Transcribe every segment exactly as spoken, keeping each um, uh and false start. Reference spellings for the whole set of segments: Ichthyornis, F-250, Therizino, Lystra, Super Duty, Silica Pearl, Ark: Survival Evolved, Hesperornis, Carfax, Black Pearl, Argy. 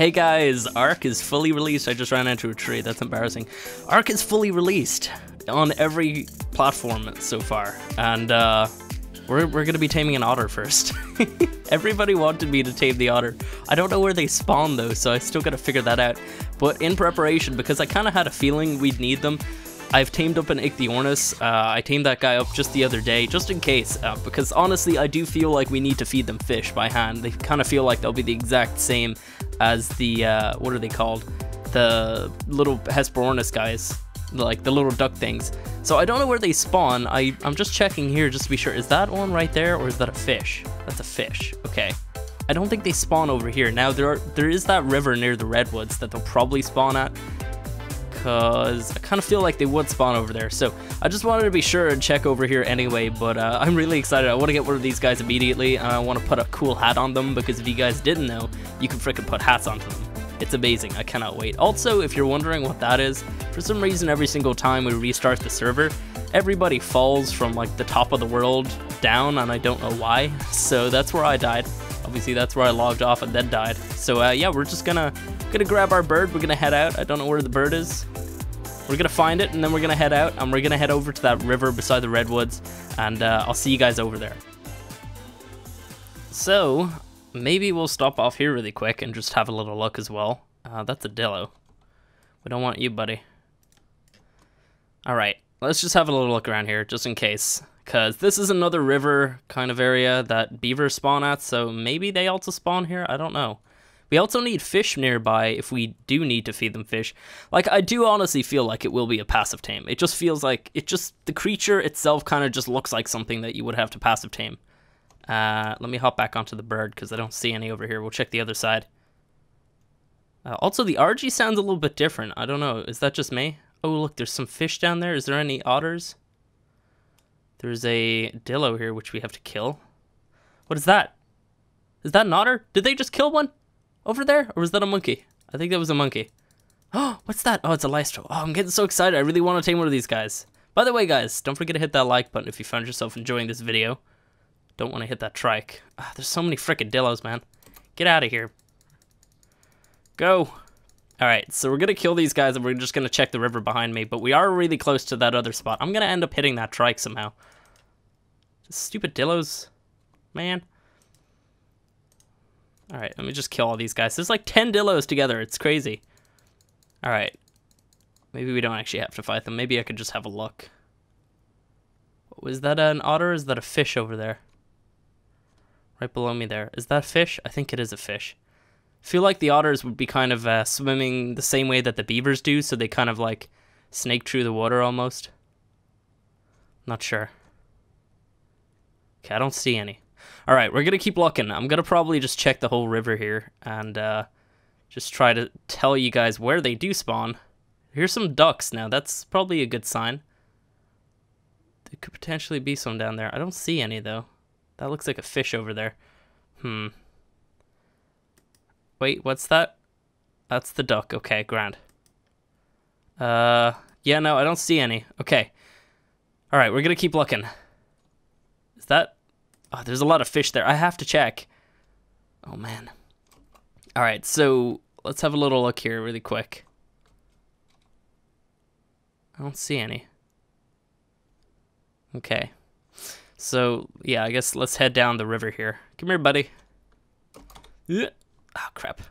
Hey guys, Ark is fully released. I just ran into a tree, that's embarrassing. Ark is fully released on every platform so far, and uh, we're, we're gonna be taming an otter first. Everybody wanted me to tame the otter. I don't know where they spawn though, so I still gotta figure that out. But in preparation, because I kinda had a feeling we'd need them, I've tamed up an Ichthyornis. Uh, I tamed that guy up just the other day, just in case, uh, because honestly, I do feel like we need to feed them fish by hand. They kind of feel like they'll be the exact same as the, uh, what are they called? The little Hesperornis guys, like the little duck things. So I don't know where they spawn. I, I'm just checking here just to be sure. Is that one right there or is that a fish? That's a fish, okay. I don't think they spawn over here. Now, there are, there is that river near the redwoods that they'll probably spawn at, because I kind of feel like they would spawn over there. So I just wanted to be sure and check over here anyway, but uh, I'm really excited. I want to get one of these guys immediately, and I want to put a cool hat on them, because if you guys didn't know, you can freaking put hats onto them. It's amazing. I cannot wait. Also, if you're wondering what that is, for some reason every single time we restart the server, everybody falls from like the top of the world down, and I don't know why. So that's where I died. Obviously, that's where I logged off and then died. So uh, yeah, we're just gonna gonna grab our bird. We're gonna head out. I don't know where the bird is. We're gonna find it, and then we're gonna head out, and we're gonna head over to that river beside the redwoods, and uh, I'll see you guys over there. So maybe we'll stop off here really quick and just have a little look as well. Uh, that's a dillo. We don't want you, buddy. All right, let's just have a little look around here, just in case, because this is another river kind of area that beavers spawn at. So maybe they also spawn here. I don't know. We also need fish nearby if we do need to feed them fish. Like, I do honestly feel like it will be a passive tame. It just feels like it just, the creature itself kind of just looks like something that you would have to passive tame. Uh, let me hop back onto the bird because I don't see any over here. We'll check the other side. Uh, also, the Argy sounds a little bit different. I don't know. Is that just me? Oh, look, there's some fish down there. Is there any otters? There's a dillo here, which we have to kill. What is that? Is that an otter? Did they just kill one? Over there? Or was that a monkey? I think that was a monkey. Oh, what's that? Oh, it's a Lystra. Oh, I'm getting so excited. I really want to tame one of these guys. By the way, guys, don't forget to hit that like button if you found yourself enjoying this video. Don't want to hit that trike. Ah, there's so many frickin' dillos, man. Get out of here. Go. Alright, so we're going to kill these guys, and we're just going to check the river behind me, but we are really close to that other spot. I'm going to end up hitting that trike somehow. Just stupid dillos. Man. Alright, let me just kill all these guys. There's like ten dillos together. It's crazy. Alright. Maybe we don't actually have to fight them. Maybe I could just have a look. Was that an otter or is that a fish over there? Right below me there. Is that a fish? I think it is a fish. I feel like the otters would be kind of uh, swimming the same way that the beavers do, so they kind of like snake through the water almost. Not sure. Okay, I don't see any. All right, we're going to keep looking. I'm going to probably just check the whole river here and uh, just try to tell you guys where they do spawn. Here's some ducks now. That's probably a good sign. There could potentially be some down there. I don't see any, though. That looks like a fish over there. Hmm. Wait, what's that? That's the duck. Okay, grand. Uh, yeah, no, I don't see any. Okay. All right, we're going to keep looking. Is that... Oh, there's a lot of fish there. I have to check. Oh, man. All right, so let's have a little look here really quick. I don't see any. Okay. So, yeah, I guess let's head down the river here. Come here, buddy. Oh, crap.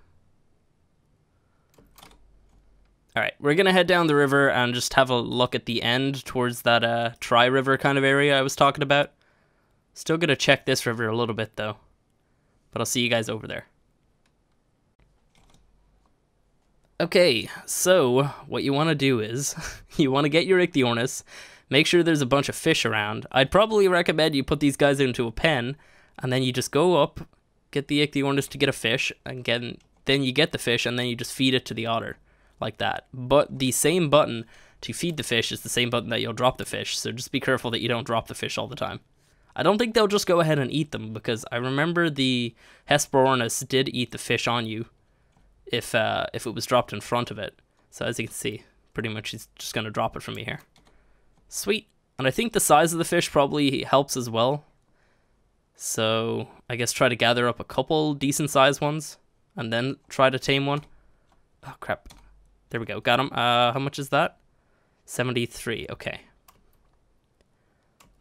All right, we're going to head down the river and just have a look at the end towards that uh, tri-river kind of area I was talking about. Still gonna check this river a little bit though, but I'll see you guys over there. Okay, so what you wanna do is you wanna get your Ichthyornis, make sure there's a bunch of fish around. I'd probably recommend you put these guys into a pen and then you just go up, get the Ichthyornis to get a fish, and get, then you get the fish and then you just feed it to the otter like that. But the same button to feed the fish is the same button that you'll drop the fish, so just be careful that you don't drop the fish all the time. I don't think they'll just go ahead and eat them, because I remember the Hesperornis did eat the fish on you if uh, if it was dropped in front of it. So as you can see, pretty much he's just going to drop it from me here. Sweet. And I think the size of the fish probably helps as well. So I guess try to gather up a couple decent sized ones. and then try to tame one. Oh, crap. There we go. Got him. Uh, how much is that? seventy-three. Okay.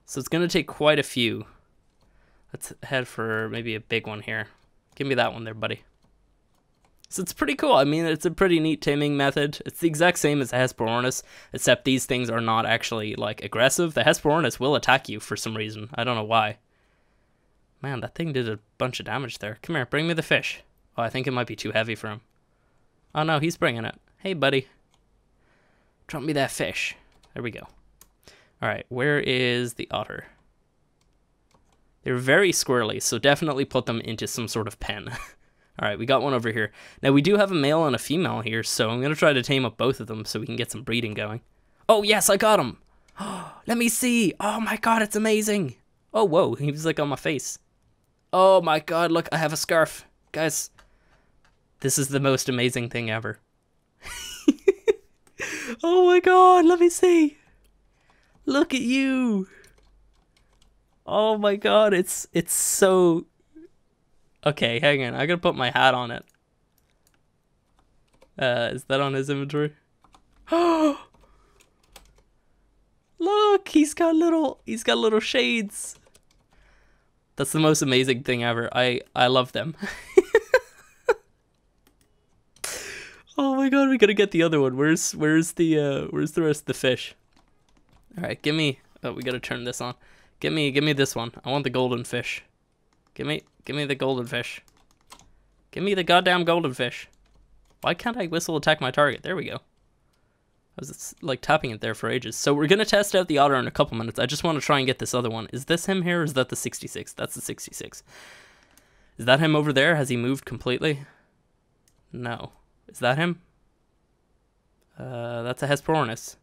So it's going to take quite a few. Let's head for maybe a big one here. Give me that one there, buddy. So it's pretty cool. I mean, it's a pretty neat taming method. It's the exact same as the Hesperornis, except these things are not actually, like, aggressive. The Hesperornis will attack you for some reason. I don't know why. Man, that thing did a bunch of damage there. Come here, bring me the fish. Oh, I think it might be too heavy for him. Oh, no, he's bringing it. Hey, buddy. Drop me that fish. There we go. All right, where is the otter? They're very squirrely, so definitely put them into some sort of pen. All right, we got one over here. Now, we do have a male and a female here, so I'm going to try to tame up both of them so we can get some breeding going. Oh, yes, I got him. Let me see. Oh, my God, it's amazing. Oh, whoa, he was, like, on my face. Oh, my God, look, I have a scarf. Guys, this is the most amazing thing ever. Oh, my God, let me see. Look at you. Oh, my God, it's it's so... Okay, hang on. I gotta put my hat on it. Uh, is that on his inventory? Oh, look, he's got little, he's got little shades. That's the most amazing thing ever. I, I love them. Oh my God, we gotta get the other one. Where's, where's the, uh, where's the rest of the fish? All right, give me. Oh, we gotta turn this on. Give me, give me this one. I want the golden fish. Give me, give me the golden fish. Give me the goddamn golden fish. Why can't I whistle attack my target? There we go. I was like tapping it there for ages. So we're gonna test out the otter in a couple minutes. I just want to try and get this other one. Is this him here or is that the sixty-six? That's the sixty-six. Is that him over there? Has he moved completely? No. Is that him? Uh, that's a Hesperornis.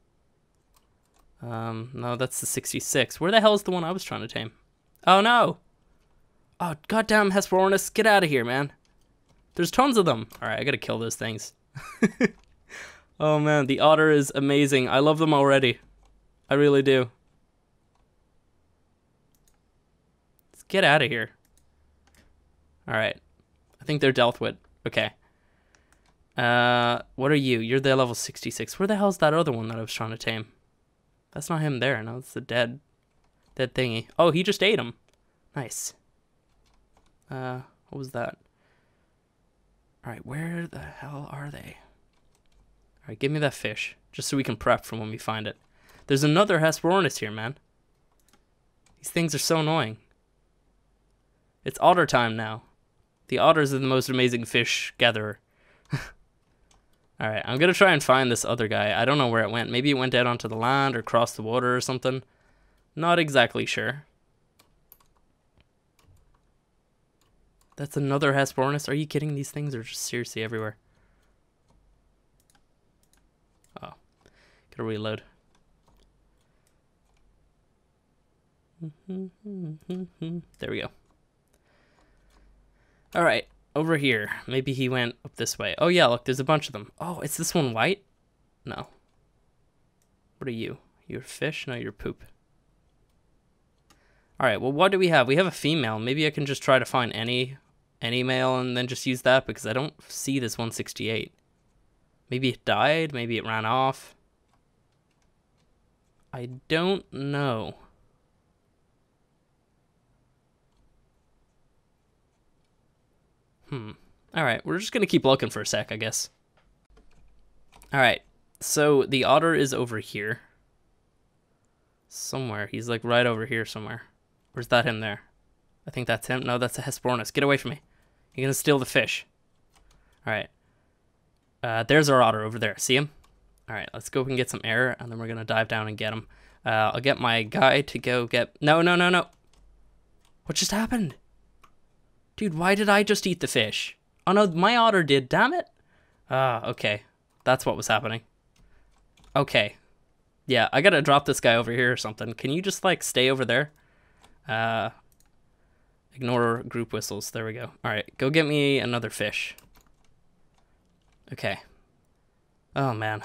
Um, no, that's the sixty-six. Where the hell is the one I was trying to tame? Oh no! Oh, goddamn Hesperornis, get out of here, man. There's tons of them. All right, I gotta kill those things. Oh, man, the otter is amazing. I love them already. I really do. Let's get out of here. All right. I think they're dealt with. Okay. Uh, what are you? You're the level sixty-six. Where the hell's that other one that I was trying to tame? That's not him there. No, it's the dead, dead thingy. Oh, he just ate him. Nice. Uh, what was that? All right, where the hell are they? All right, give me that fish, just so we can prep for when we find it. There's another Hesperornis here, man. These things are so annoying. It's otter time now. The otters are the most amazing fish gatherer. All right, I'm gonna try and find this other guy. I don't know where it went. Maybe it went out onto the land or crossed the water or something. Not exactly sure. That's another Hesperornis. Are you kidding? These things are just seriously everywhere. Oh, gotta reload. There we go. All right, over here. Maybe he went up this way. Oh yeah, look, there's a bunch of them. Oh, is this one white? No. What are you? You're fish? No, you're poop. All right, well, what do we have? We have a female. Maybe I can just try to find any... any male and then just use that, because I don't see this one sixty-eight. Maybe it died, maybe it ran off. I don't know. Hmm. All right, we're just gonna keep looking for a sec, I guess. All right, so the otter is over here somewhere. He's like right over here somewhere. Where's that him there? I think that's him. No, that's a Hesperornis. Get away from me. You're gonna steal the fish. All right. Uh, there's our otter over there. See him? All right, let's go and get some air, and then we're gonna dive down and get him. Uh, I'll get my guy to go get... No, no, no, no. What just happened? Dude, why did I just eat the fish? Oh, no, my otter did. Damn it. Ah, uh, okay. That's what was happening. Okay. Yeah, I gotta drop this guy over here or something. Can you just, like, stay over there? Uh... Ignore group whistles. There we go. All right, go get me another fish. Okay. Oh, man.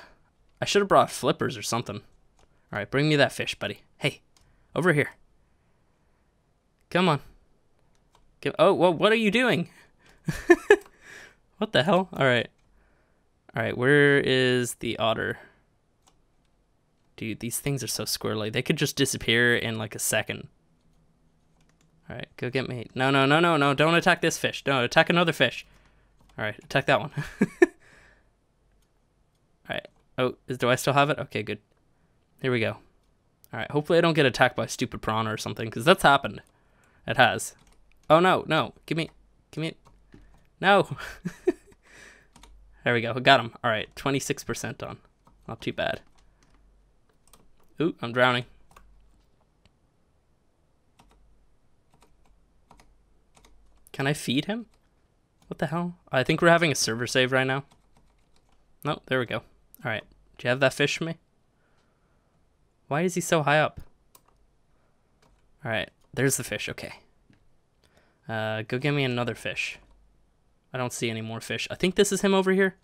I should have brought flippers or something. All right, bring me that fish, buddy. Hey, over here. Come on. Come, oh, well, what are you doing? What the hell? All right. All right, where is the otter? Dude, these things are so squirrely. They could just disappear in like a second. All right, go get me. No, no, no, no, no. Don't attack this fish. No, attack another fish. All right, attack that one. All right. Oh, is, do I still have it? Okay, good. Here we go. All right, hopefully I don't get attacked by a stupid prawn or something, because that's happened. It has. Oh, no, no. Give me, give me. No. There we go. Got him. All right, twenty-six percent done. Not too bad. Ooh, I'm drowning. Can I feed him? What the hell? I think we're having a server save right now. No, there we go. All right. Do you have that fish for me? Why is he so high up? All right. There's the fish. Okay. Uh, go get me another fish. I don't see any more fish. I think this is him over here.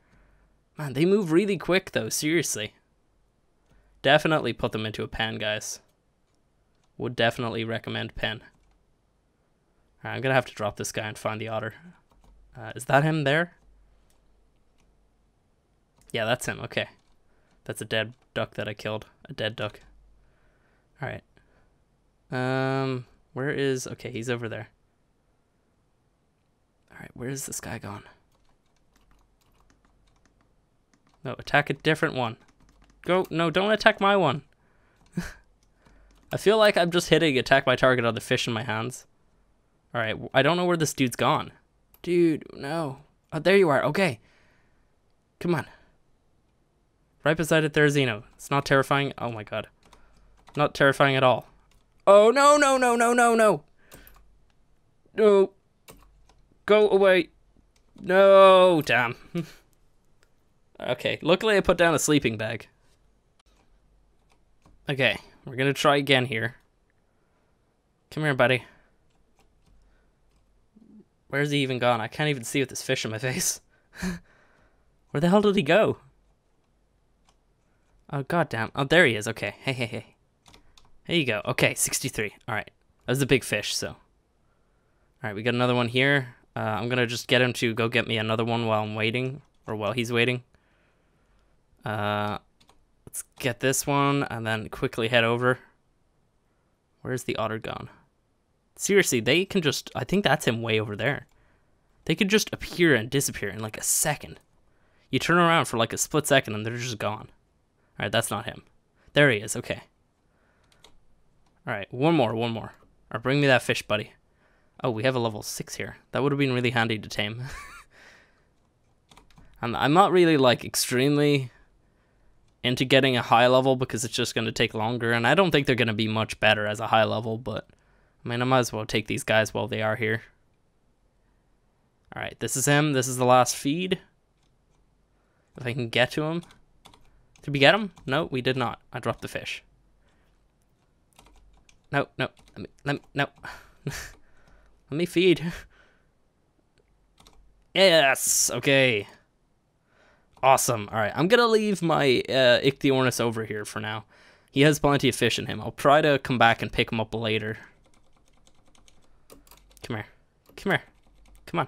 Man, they move really quick, though. Seriously. Definitely put them into a pen, guys. Would definitely recommend pen. All right, I'm going to have to drop this guy and find the otter. Uh, is that him there? Yeah, that's him. Okay. That's a dead duck that I killed. A dead duck. All right. Um, where is... Okay, he's over there. All right, where is this guy gone? No, attack a different one. Go, no, don't attack my one. I feel like I'm just hitting attack my target on the fish in my hands. All right, I don't know where this dude's gone. Dude, no. Oh, there you are, okay. Come on. Right beside it, Therizino. It's not terrifying, oh my God. Not terrifying at all. Oh, no, no, no, no, no, no. No. Go away. No, damn. Okay, luckily I put down a sleeping bag. Okay, we're gonna try again here. Come here, buddy. Where's he even gone? I can't even see with this fish in my face. Where the hell did he go? Oh, goddamn. Oh, there he is. Okay, hey, hey, hey. There you go. Okay, sixty-three. All right, that was a big fish, so. All right, we got another one here. Uh, I'm gonna just get him to go get me another one while I'm waiting, or while he's waiting. Uh, let's get this one and then quickly head over. Where's the otter gone? Seriously, they can just, I think that's him way over there. They could just appear and disappear in like a second. You turn around for like a split second and they're just gone. All right, that's not him. There he is, okay. All right, one more, one more. All right, bring me that fish, buddy. Oh, we have a level six here. That would have been really handy to tame. And I'm not really like extremely into getting a high level because it's just gonna take longer, and I don't think they're gonna be much better as a high level, but I mean, I might as well take these guys while they are here. All right, this is him. This is the last feed. If I can get to him. Did we get him? No, we did not. I dropped the fish. No, no, let me, let me, no. Let me feed. Yes, okay. Awesome, all right. I'm gonna leave my uh, Ichthyornis over here for now. He has plenty of fish in him. I'll try to come back and pick him up later. Come here, come here, come on.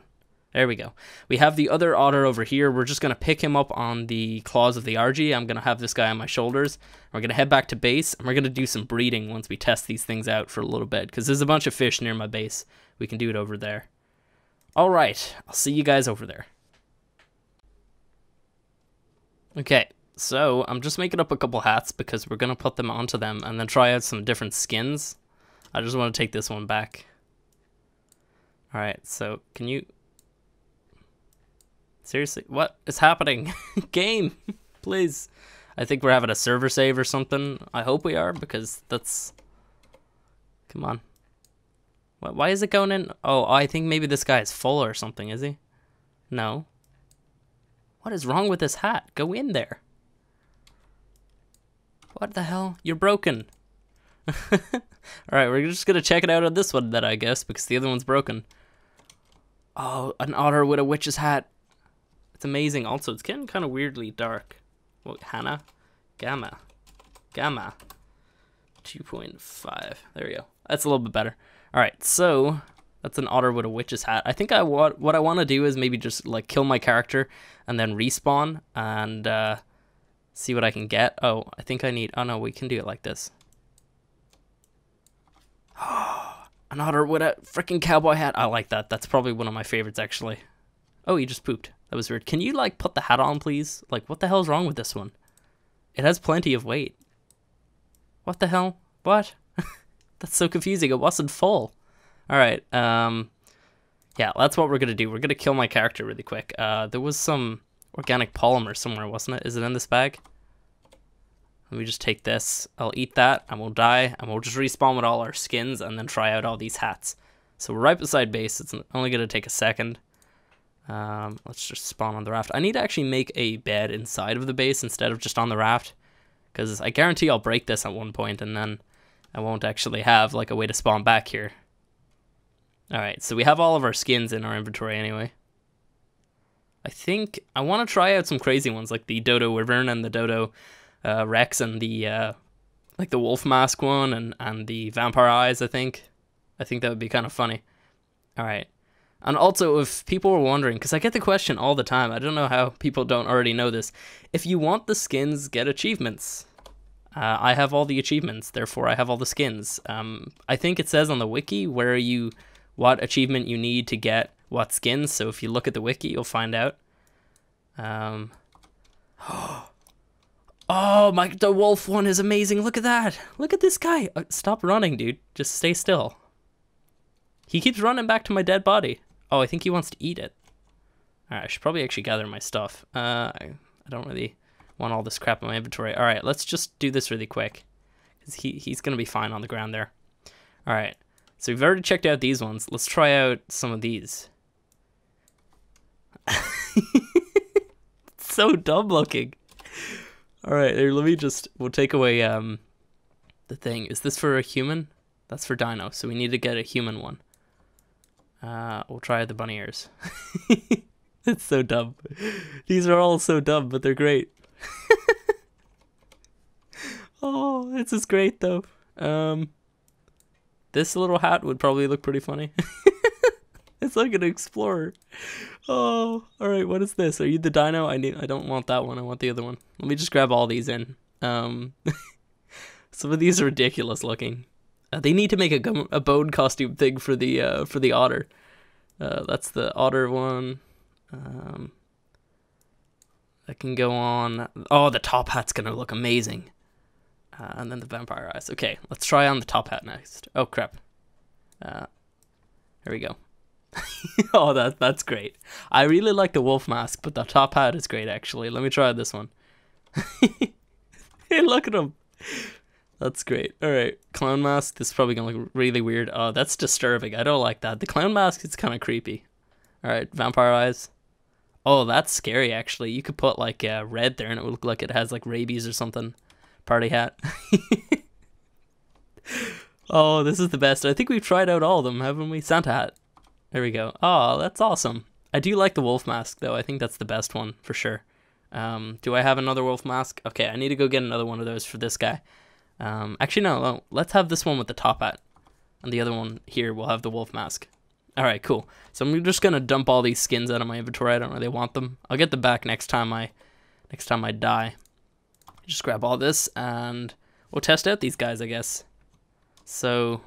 There we go. We have the other otter over here. We're just gonna pick him up on the claws of the Argy. I'm gonna have this guy on my shoulders. We're gonna head back to base, and we're gonna do some breeding once we test these things out for a little bit, because there's a bunch of fish near my base. We can do it over there. All right, I'll see you guys over there. Okay, so I'm just making up a couple hats because we're gonna put them onto them and then try out some different skins. I just wanna take this one back. All right, so can you... Seriously, what is happening? Game, please. I think we're having a server save or something. I hope we are, because that's... Come on. What, why is it going in? Oh, I think maybe this guy is full or something, is he? No. What is wrong with this hat? Go in there. What the hell? You're broken. All right, we're just gonna check it out on this one then, I guess, because the other one's broken. Oh, an otter with a witch's hat. It's amazing. Also, it's getting kind of weirdly dark. What, Hannah? Gamma. Gamma. two point five. There we go. That's a little bit better. All right, so That's an otter with a witch's hat. I think I what what I want to do is maybe just like kill my character and then respawn and uh, see what I can get. Oh, I think I need. Oh no, we can do it like this. Oh, an otter with a freaking cowboy hat. I like that. That's probably one of my favorites actually. Oh, he just pooped. That was weird. Can you like put the hat on, please? Like, what the hell's wrong with this one? It has plenty of weight. What the hell? What? That's so confusing. It wasn't full. All right. Um, yeah, that's what we're going to do. We're going to kill my character really quick. Uh, there was some organic polymer somewhere, wasn't it? Is it in this bag? Let me just take this. I'll eat that, and we'll die, and we'll just respawn with all our skins and then try out all these hats. So we're right beside base. It's only going to take a second. Um, let's just spawn on the raft. I need to actually make a bed inside of the base instead of just on the raft, because I guarantee I'll break this at one point, and then I won't actually have like a way to spawn back here. Alright, so we have all of our skins in our inventory anyway. I think I want to try out some crazy ones like the Dodo Wyvern and the Dodo uh, Rex and the uh, like the wolf mask one and, and the vampire eyes, I think. I think that would be kind of funny. Alright. And also, if people were wondering, because I get the question all the time, I don't know how people don't already know this. If you want the skins, get achievements. Uh, I have all the achievements, therefore I have all the skins. Um, I think it says on the wiki where you, what achievement you need to get what skins, so if you look at the wiki, you'll find out. Um, oh, my, the wolf one is amazing. Look at that. Look at this guy. Stop running, dude. Just stay still. He keeps running back to my dead body. Oh, I think he wants to eat it. Alright, I should probably actually gather my stuff. Uh, I, I don't really want all this crap in my inventory. Alright, let's just do this really quick, because he, he's going to be fine on the ground there. Alright, so we've already checked out these ones. Let's try out some of these. It's so dumb looking. Alright, here, let me just... We'll take away um, the thing. Is this for a human? That's for dino, so we need to get a human one. Uh, we'll try the bunny ears. It's so dumb. These are all so dumb, but they're great. Oh, this is great though. Um, this little hat would probably look pretty funny. It's like an explorer. Oh, all right. What is this? Are you the dino? I need. I don't want that one. I want the other one. Let me just grab all these in. Um, some of these are ridiculous looking. Uh, they need to make a, a bone costume thing for the uh, for the otter. Uh, that's the otter one. Um, that can go on. Oh, the top hat's gonna look amazing. Uh, and then the vampire eyes. Okay, let's try on the top hat next. Oh crap! Uh, here we go. Oh, that that's great. I really like the wolf mask, but the top hat is great actually. Let me try this one. Hey, look at him. That's great. All right, clown mask. This is probably going to look really weird. Oh, that's disturbing. I don't like that. The clown mask is kind of creepy. All right, vampire eyes. Oh, that's scary, actually. You could put, like, uh, red there, and it would look like it has, like, rabies or something. Party hat. Oh, this is the best. I think we've tried out all of them, haven't we? Santa hat. There we go. Oh, that's awesome. I do like the wolf mask, though. I think that's the best one for sure. Um, do I have another wolf mask? Okay, I need to go get another one of those for this guy. Um, actually, no, no, let's have this one with the top hat. And the other one here will have the wolf mask. Alright, cool. So I'm just going to dump all these skins out of my inventory. I don't really want them. I'll get them back next time I next time I die. Just grab all this, and we'll test out these guys, I guess. So,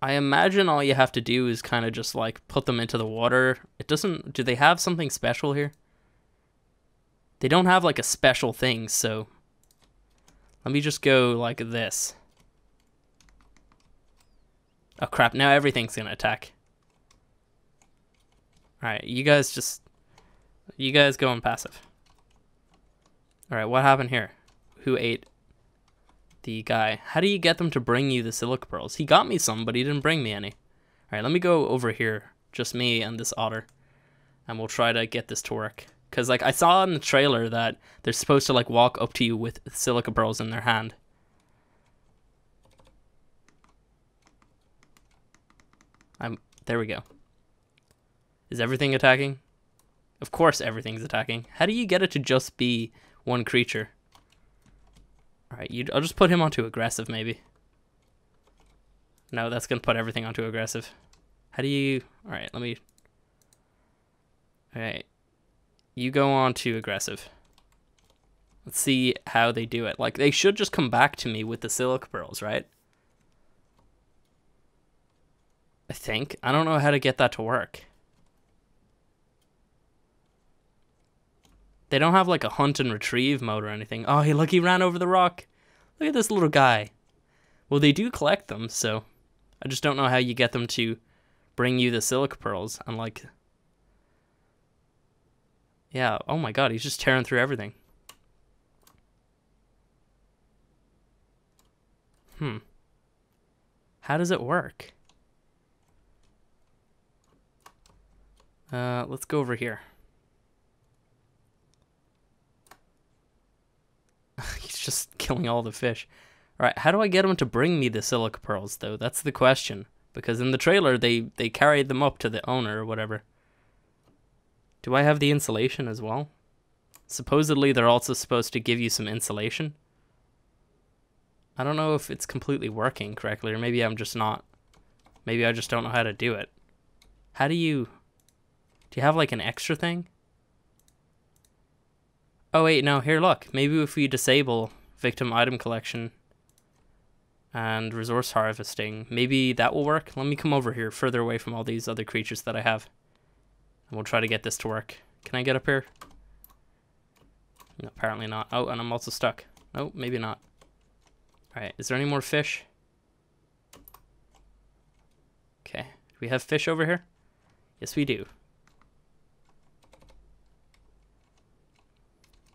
I imagine all you have to do is kind of just, like, put them into the water. It doesn't... Do they have something special here? They don't have, like, a special thing, so... Let me just go like this. Oh crap, now everything's gonna attack. Alright, you guys just... You guys go on passive. Alright, what happened here? Who ate the guy? How do you get them to bring you the silica pearls? He got me some, but he didn't bring me any. Alright, let me go over here. Just me and this otter. And we'll try to get this to work. Because, like, I saw in the trailer that they're supposed to, like, walk up to you with silica pearls in their hand. I'm... There we go. Is everything attacking? Of course everything's attacking. How do you get it to just be one creature? Alright, I'll just put him on to aggressive, maybe. No, that's going to put everything onto aggressive. How do you... All right, let me... All right. You go on to aggressive. Let's see how they do it. Like, they should just come back to me with the silica pearls, right? I think. I don't know how to get that to work. They don't have, like, a hunt and retrieve mode or anything. Oh, hey, look, he ran over the rock. Look at this little guy. Well, they do collect them, so I just don't know how you get them to bring you the silica pearls. And, like, yeah, oh my god, he's just tearing through everything. Hmm. How does it work? Uh, let's go over here. He's just killing all the fish. All right, how do I get him to bring me the silica pearls, though? That's the question. Because in the trailer, they, they carried them up to the owner or whatever. Do I have the insulation as well? Supposedly, they're also supposed to give you some insulation. I don't know if it's completely working correctly, or maybe I'm just not. Maybe I just don't know how to do it. How do you... Do you have, like, an extra thing? Oh, wait, no, here, look. Maybe if we disable victim item collection and resource harvesting, maybe that will work. Let me come over here, further away from all these other creatures that I have. And we'll try to get this to work. Can I get up here? No, apparently not. Oh, and I'm also stuck. Nope, maybe not. Alright, is there any more fish? Okay, do we have fish over here? Yes, we do.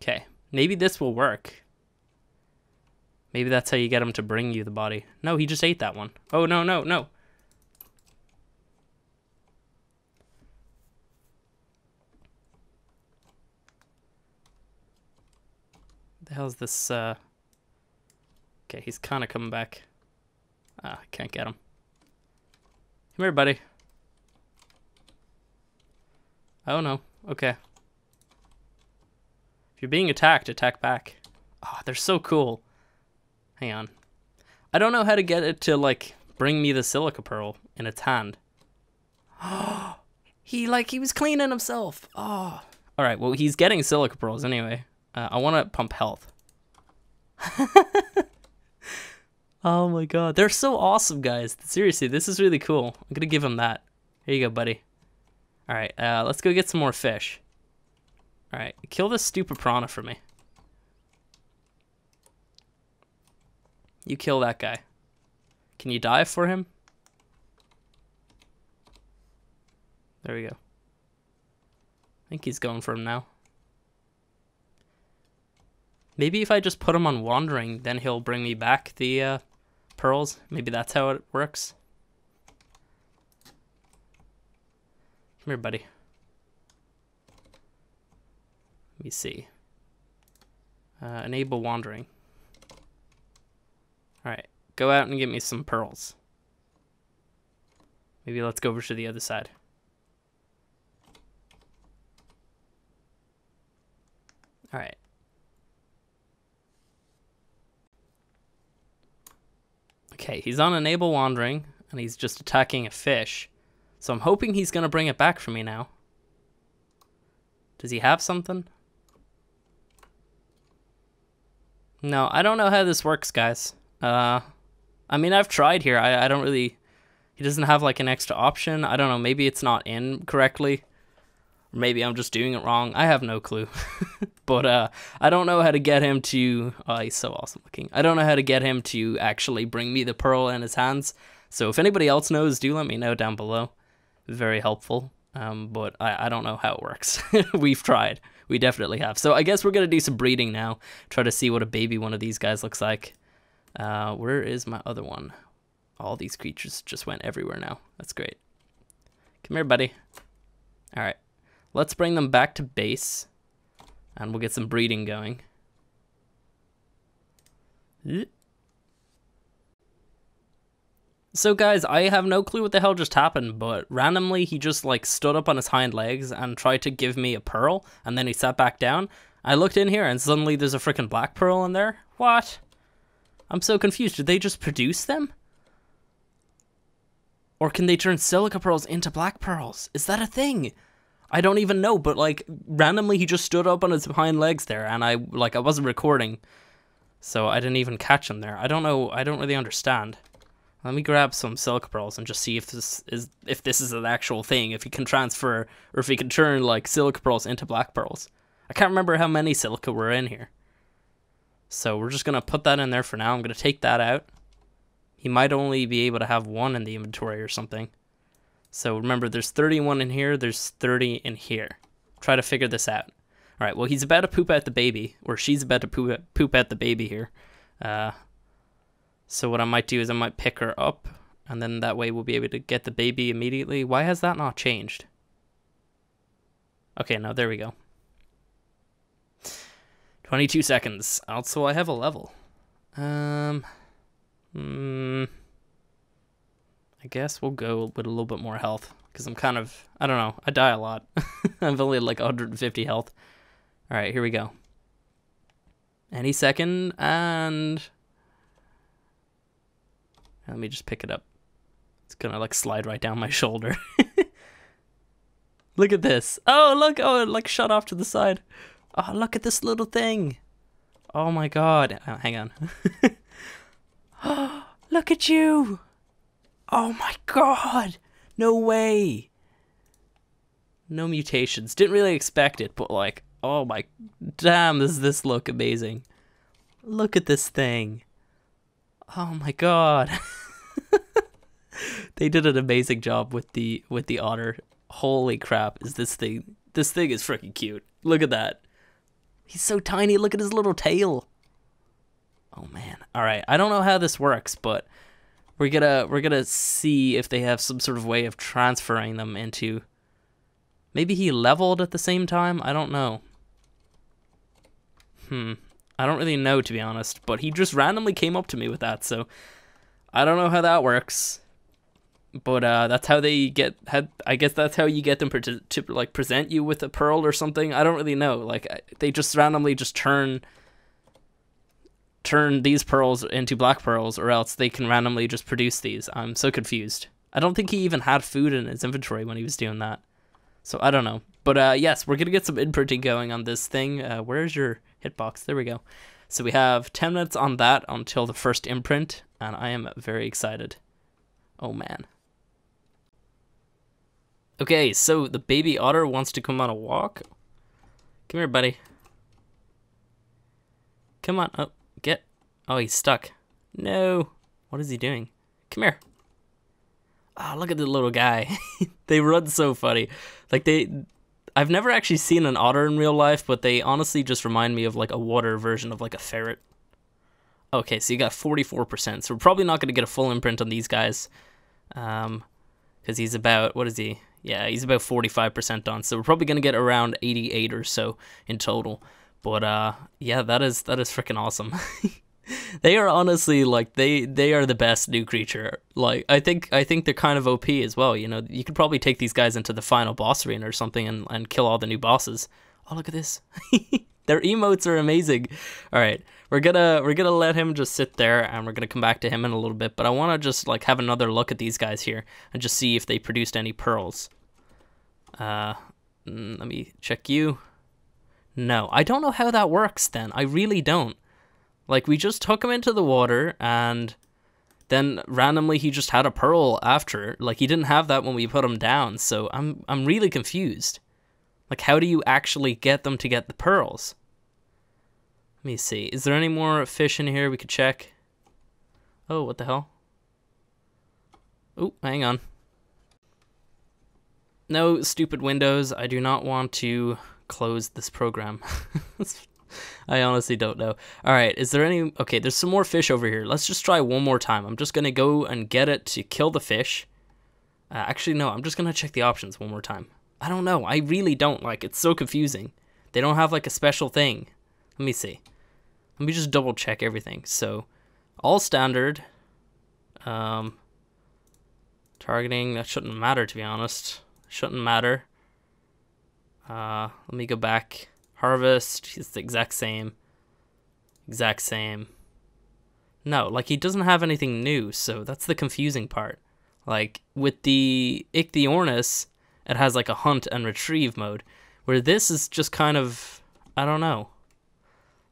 Okay, maybe this will work. Maybe that's how you get him to bring you the body. No, he just ate that one. Oh, no, no, no. The hell is this, uh... Okay, he's kind of coming back. Ah, can't get him. Come here, buddy. Oh, no. Okay. If you're being attacked, attack back. Oh, they're so cool. Hang on. I don't know how to get it to, like, bring me the silica pearl in its hand. Oh, he, like, he was cleaning himself. Oh. All right, well, he's getting silica pearls anyway. Uh, I want to pump health. Oh my god, they're so awesome, guys. Seriously, this is really cool. I'm gonna give him that. Here you go, buddy. All right, uh, let's go get some more fish. All right, kill this stupid piranha for me. You kill that guy. Can you dive for him? There we go. I think he's going for him now. Maybe if I just put him on wandering, then he'll bring me back the... Uh, pearls. Maybe that's how it works. Come here, buddy. Let me see. Uh, enable wandering. Alright, go out and get me some pearls. Maybe let's go over to the other side. Alright. Okay, he's on enable wandering, and he's just attacking a fish. So I'm hoping he's going to bring it back for me now. Does he have something? No, I don't know how this works, guys. Uh, I mean, I've tried here. I, I don't really... He doesn't have, like, an extra option. I don't know. Maybe it's not in correctly. Or maybe I'm just doing it wrong. I have no clue. But uh, I don't know how to get him to... Oh, he's so awesome looking. I don't know how to get him to actually bring me the pearl in his hands. So if anybody else knows, do let me know down below. Very helpful. Um, but I, I don't know how it works. We've tried. We definitely have. So I guess we're going to do some breeding now. Try to see what a baby one of these guys looks like. Uh, where is my other one? All these creatures just went everywhere now. That's great. Come here, buddy. All right. Let's bring them back to base. And we'll get some breeding going. So guys, I have no clue what the hell just happened, but randomly he just like stood up on his hind legs and tried to give me a pearl, and then he sat back down. I looked in here and suddenly there's a freaking black pearl in there. What? I'm so confused. Did they just produce them? Or can they turn silica pearls into black pearls? Is that a thing? I don't even know, but like randomly he just stood up on his hind legs there, and I like I wasn't recording, so I didn't even catch him there. I don't know. I don't really understand. Let me grab some silica pearls and just see if this is if this is an actual thing. If he can transfer, or if he can turn like silica pearls into black pearls. I can't remember how many silica were in here. So we're just gonna put that in there for now. I'm gonna take that out. He might only be able to have one in the inventory or something. So remember, there's thirty-one in here, there's thirty in here. Try to figure this out. All right, well, he's about to poop out the baby, or she's about to poop out, poop out the baby here. Uh, so what I might do is I might pick her up, and then that way we'll be able to get the baby immediately. Why has that not changed? Okay, now there we go. twenty-two seconds. Also, I have a level. Um, hmm... I guess we'll go with a little bit more health, because I'm kind of, I don't know, I die a lot. I've only like one hundred fifty health. All right, here we go. Any second, and let me just pick it up. It's gonna like slide right down my shoulder. Look at this. Oh, look, oh, it like shut off to the side. Oh, look at this little thing. Oh my God, oh, hang on. Oh, look at you. Oh my God! No way! No mutations. Didn't really expect it, but like, oh my... Damn, does this look amazing. Look at this thing. Oh my God. They did an amazing job with the with the otter. Holy crap, is this thing... This thing is freaking cute. Look at that. He's so tiny, look at his little tail. Oh man. Alright, I don't know how this works, but... We're gonna we're gonna see if they have some sort of way of transferring them into. Maybe he leveled at the same time. I don't know. Hmm. I don't really know, to be honest. But he just randomly came up to me with that, so I don't know how that works. But uh, that's how they get. Had I guess that's how you get them pre to like present you with a pearl or something. I don't really know. Like I, they just randomly just turn. turn these pearls into black pearls, or else they can randomly just produce these. I'm so confused. I don't think he even had food in his inventory when he was doing that. So I don't know. But uh, yes, we're going to get some inprinting going on this thing. Uh, where's your hitbox? There we go. So we have ten minutes on that until the first imprint, and I am very excited. Oh man. Okay, so the baby otter wants to come on a walk. Come here, buddy. Come on up. Get. Oh, he's stuck. No. What is he doing? Come here. Oh, look at the little guy. They run so funny. Like they, I've never actually seen an otter in real life, but they honestly just remind me of like a water version of like a ferret. Okay, so you got forty-four percent. So we're probably not going to get a full imprint on these guys. Um, because he's about, what is he? Yeah, he's about forty-five percent done. So we're probably going to get around eighty-eight or so in total. But uh, yeah, that is that is freaking awesome. They are honestly like they they are the best new creature. Like I think I think they're kind of O P as well. You know, you could probably take these guys into the final boss arena or something and and kill all the new bosses. Oh, look at this! Their emotes are amazing. All right, we're gonna we're gonna let him just sit there, and we're gonna come back to him in a little bit. But I want to just like have another look at these guys here and just see if they produced any pearls. Uh, let me check you. No, I don't know how that works then. I really don't. Like, we just took him into the water, and then randomly he just had a pearl after. Like, he didn't have that when we put him down, so I'm I'm really confused. Like, how do you actually get them to get the pearls? Let me see. Is there any more fish in here we could check? Oh, what the hell? Oh, hang on. No, stupid Windows. I do not want to... close this program. I honestly don't know. All right, is there any... Okay, there's some more fish over here. Let's just try one more time. I'm just going to go and get it to kill the fish. Uh, actually, no, I'm just going to check the options one more time. I don't know. I really don't. Like, it's so confusing. They don't have, like, a special thing. Let me see. Let me just double-check everything. So, all standard. Um, targeting, that shouldn't matter, to be honest. Shouldn't matter. Uh, let me go back. Harvest, it's the exact same. Exact same. No, like he doesn't have anything new, so that's the confusing part. Like with the Ichthyornis, it has like a hunt and retrieve mode, where this is just kind of, I don't know.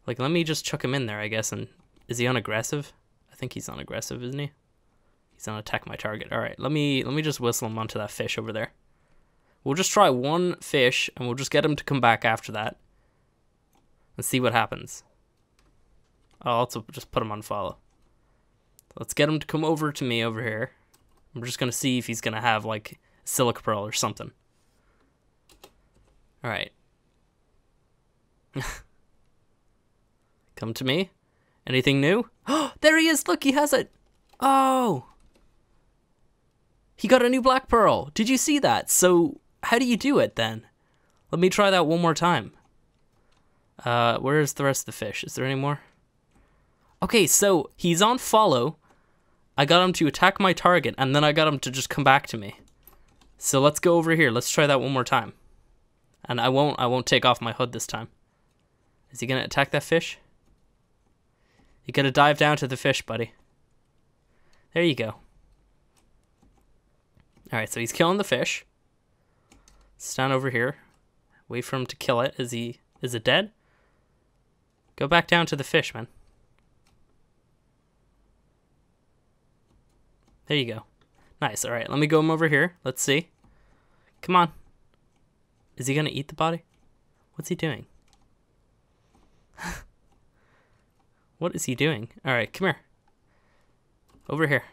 Like, let me just chuck him in there, I guess. And is he unaggressive? I think he's unaggressive, isn't he? He's not attack my target. All right, let me let me just whistle him onto that fish over there. We'll just try one fish, and we'll just get him to come back after that, and see what happens. I'll also just put him on follow. Let's get him to come over to me over here. I'm just gonna see if he's gonna have like silica pearl or something. All right. Come to me. Anything new? Oh, there he is. Look, he has it. Oh, he got a new black pearl. Did you see that? So how do you do it then? Let me try that one more time. Uh, where is the rest of the fish? Is there any more? Okay, so he's on follow. I got him to attack my target, and then I got him to just come back to me. So let's go over here. Let's try that one more time. And I won't I won't take off my H U D this time. Is he gonna attack that fish? You gotta dive down to the fish, buddy. There you go. Alright, so he's killing the fish. Stand over here. Wait for him to kill it. Is he is it dead? Go back down to the fish, man. There you go. Nice. All right, let me go him over here. Let's see. Come on. Is he going to eat the body? What's he doing? What is he doing? All right, come here. Over here.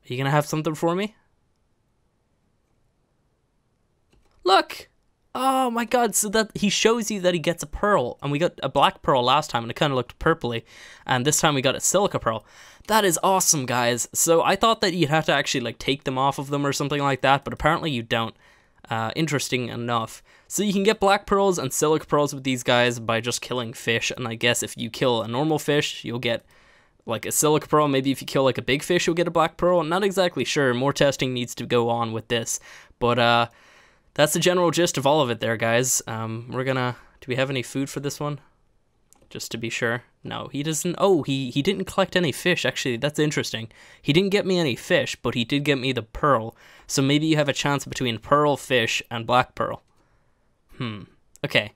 Are you going to have something for me? Look! Oh my god, so that he shows you that he gets a pearl, and we got a black pearl last time and it kind of looked purpley, and this time we got a silica pearl. That is awesome, guys. So I thought that you'd have to actually like take them off of them or something like that, but apparently you don't. Uh, interesting enough. So you can get black pearls and silica pearls with these guys by just killing fish, and I guess if you kill a normal fish, you'll get like a silica pearl. Maybe if you kill like a big fish, you'll get a black pearl. I'm not exactly sure. More testing needs to go on with this, but uh, that's the general gist of all of it there, guys. Um, we're gonna... Do we have any food for this one? Just to be sure. No, he doesn't... Oh, he, he didn't collect any fish. Actually, that's interesting. He didn't get me any fish, but he did get me the pearl. So maybe you have a chance between pearl, fish, and black pearl. Hmm. Okay.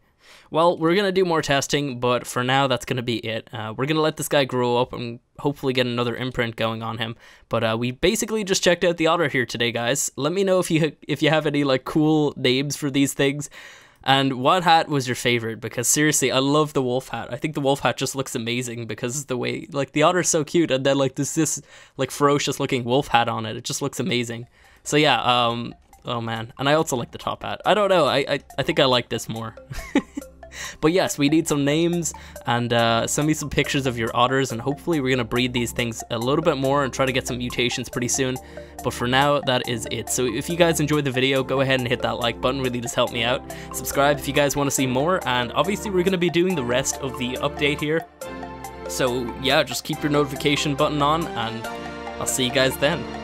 Well, we're gonna do more testing, but for now, that's gonna be it. Uh, we're gonna let this guy grow up and hopefully get another imprint going on him. But uh, we basically just checked out the otter here today, guys. Let me know if you if you have any like cool names for these things, and what hat was your favorite? Because seriously, I love the wolf hat. I think the wolf hat just looks amazing because the way like the otter's so cute, and then like this this like ferocious looking wolf hat on it. It just looks amazing. So yeah. Um. Oh man. And I also like the top hat. I don't know. I I, I think I like this more. But yes, we need some names, and uh, send me some pictures of your otters, and hopefully we're going to breed these things a little bit more and try to get some mutations pretty soon. But for now, that is it. So if you guys enjoyed the video, go ahead and hit that like button, really just help me out. Subscribe if you guys want to see more, and obviously we're going to be doing the rest of the update here. So yeah, just keep your notification button on, and I'll see you guys then.